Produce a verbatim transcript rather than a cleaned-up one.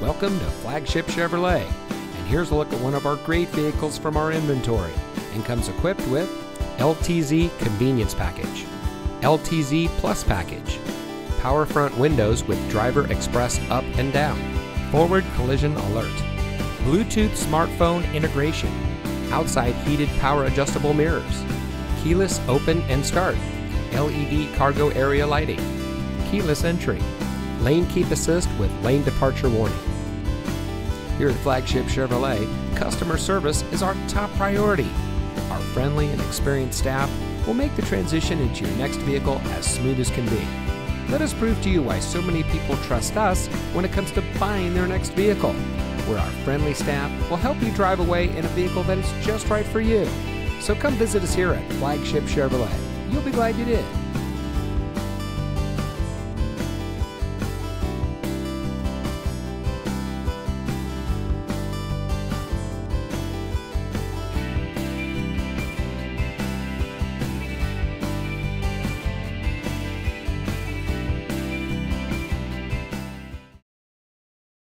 Welcome to Flagship Chevrolet, and here's a look at one of our great vehicles from our inventory, and comes equipped with L T Z Convenience Package, L T Z Plus Package, power front windows with Driver Express up and down, forward collision alert, Bluetooth smartphone integration, outside heated power adjustable mirrors, keyless open and start, L E D cargo area lighting, keyless entry, lane keep assist with lane departure warning. Here at Flagship Chevrolet, customer service is our top priority. Our friendly and experienced staff will make the transition into your next vehicle as smooth as can be. Let us prove to you why so many people trust us when it comes to buying their next vehicle, where our friendly staff will help you drive away in a vehicle that is just right for you. So come visit us here at Flagship Chevrolet. You'll be glad you did.